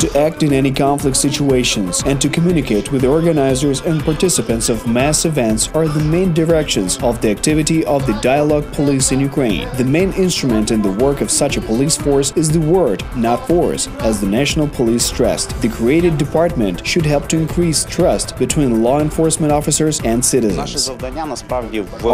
to act in any conflict situations, and to communicate with the organizers and participants of mass events are the main directions of the activity of the Dialogue Police in Ukraine. The main instrument in the work of such a police force is the word, not force, as the National Police stressed. The created department should help to increase trust between law enforcement officers and citizens.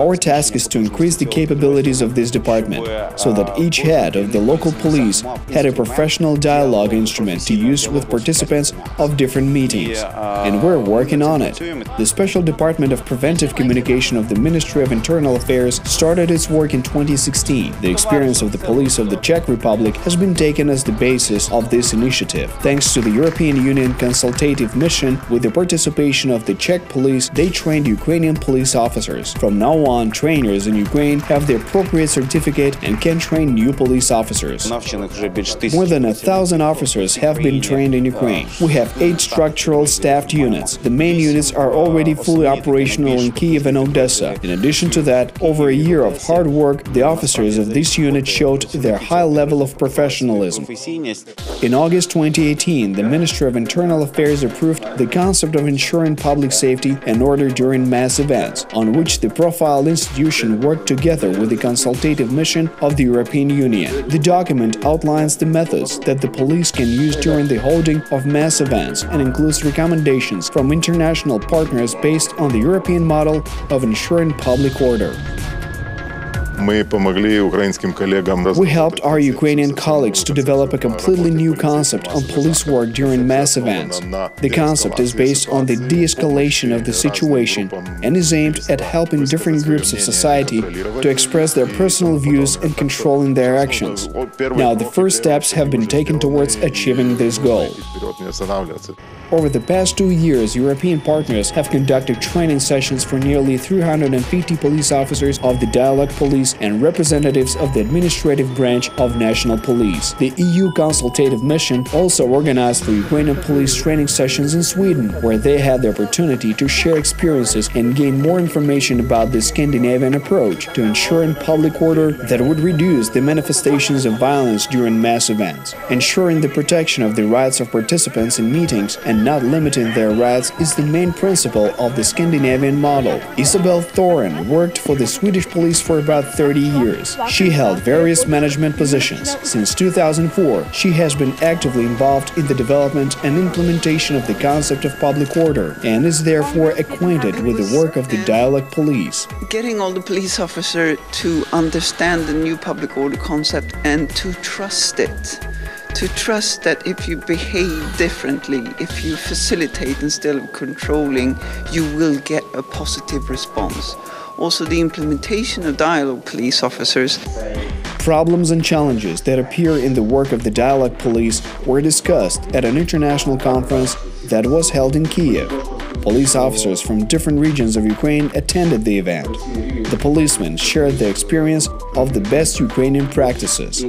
Our task is to increase the capabilities of this department, so that each head of the local police had a professional dialogue instrument to use with participants of different meetings. And we're working on it. The Special Department of Preventive Communication of the Ministry of Internal Affairs started its work in 2016. The experience of the police of the Czech Republic has been taken as the basis of this initiative. Thanks to the European Union consultative mission, with the participation of the Czech police, they trained Ukrainian police officers. From now on, trainers in Ukraine have the appropriate certificate and can train new police officers. More than 1,000 officers have been trained in Ukraine. We have 8 structural staffed units. The main units are already fully operational in Kiev and Odessa. In addition to that, over a year of hard work, the officers of this unit showed their high level of professionalism. In August 2018, the Ministry of Internal Affairs approved the concept of ensuring public safety and order during mass events, on which the profiled institution worked together with the consultative mission of the European Union. The document outlines the methods that the police can use during the holding of mass events and includes recommendations from international partners based on the European model of ensuring public order. We helped our Ukrainian colleagues to develop a completely new concept on police work during mass events. The concept is based on the de-escalation of the situation and is aimed at helping different groups of society to express their personal views and controlling their actions. Now, the first steps have been taken towards achieving this goal. Over the past 2 years, European partners have conducted training sessions for nearly 350 police officers of the Dialogue Police and representatives of the administrative branch of National Police. The EU consultative mission also organized for Ukrainian police training sessions in Sweden, where they had the opportunity to share experiences and gain more information about the Scandinavian approach to ensuring public order that would reduce the manifestations of violence during mass events. Ensuring the protection of the rights of participants in meetings and not limiting their rights is the main principle of the Scandinavian model. Isabel Thorin worked for the Swedish police for about 30 years. She held various management positions. Since 2004, she has been actively involved in the development and implementation of the concept of public order and is therefore acquainted with the work of the Dialogue Police. Getting all the police officers to understand the new public order concept and to trust it. To trust that if you behave differently, if you facilitate instead of controlling, you will get a positive response. Also, the implementation of Dialogue Police officers. Problems and challenges that appear in the work of the Dialogue Police were discussed at an international conference that was held in Kiev. Police officers from different regions of Ukraine attended the event. The policemen shared their experience of the best Ukrainian practices.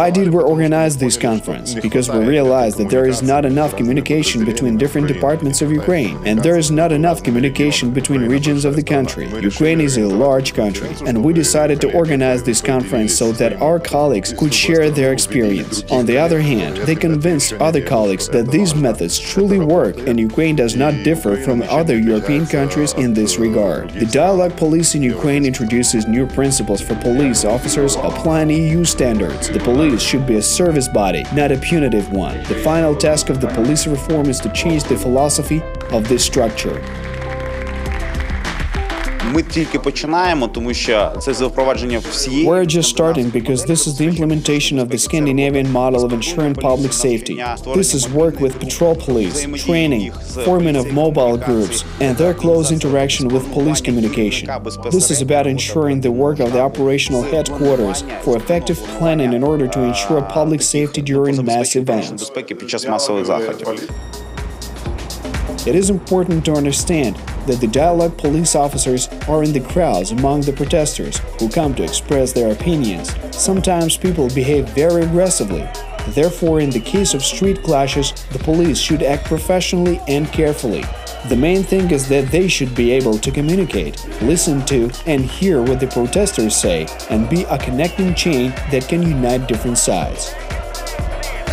Why did we organize this conference? Because we realized that there is not enough communication between different departments of Ukraine, and there is not enough communication between regions of the country. Ukraine is a large country, and we decided to organize this conference so that our colleagues could share their experience. On the other hand, they convinced other colleagues that these methods truly work, and Ukraine does not differ from other European countries in this regard. The Dialogue Police in Ukraine introduces new principles for police officers applying EU standards. The police should be a service body, not a punitive one. The final task of the police reform is to change the philosophy of this structure. We're just starting because this is the implementation of the Scandinavian model of ensuring public safety. This is work with patrol police, training, forming of mobile groups, and their close interaction with police communication. This is about ensuring the work of the operational headquarters for effective planning in order to ensure public safety during mass events. It is important to understand that the Dialogue Police officers are in the crowds among the protesters who come to express their opinions. Sometimes people behave very aggressively. Therefore, in the case of street clashes, the police should act professionally and carefully. The main thing is that they should be able to communicate, listen to and hear what the protesters say, and be a connecting chain that can unite different sides.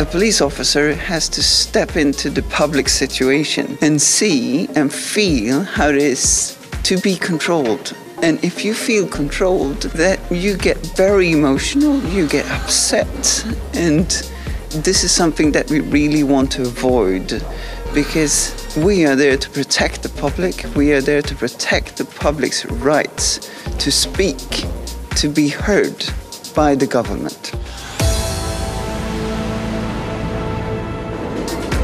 A police officer has to step into the public situation and see and feel how it is to be controlled. And if you feel controlled, that you get very emotional, you get upset. And this is something that we really want to avoid, because we are there to protect the public. We are there to protect the public's rights to speak, to be heard by the government.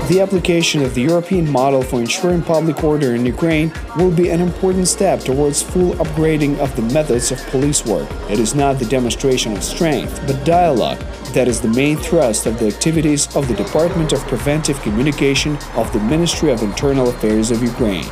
The application of the European model for ensuring public order in Ukraine will be an important step towards full upgrading of the methods of police work. It is not the demonstration of strength, but dialogue that is the main thrust of the activities of the Department of Preventive Communication of the Ministry of Internal Affairs of Ukraine.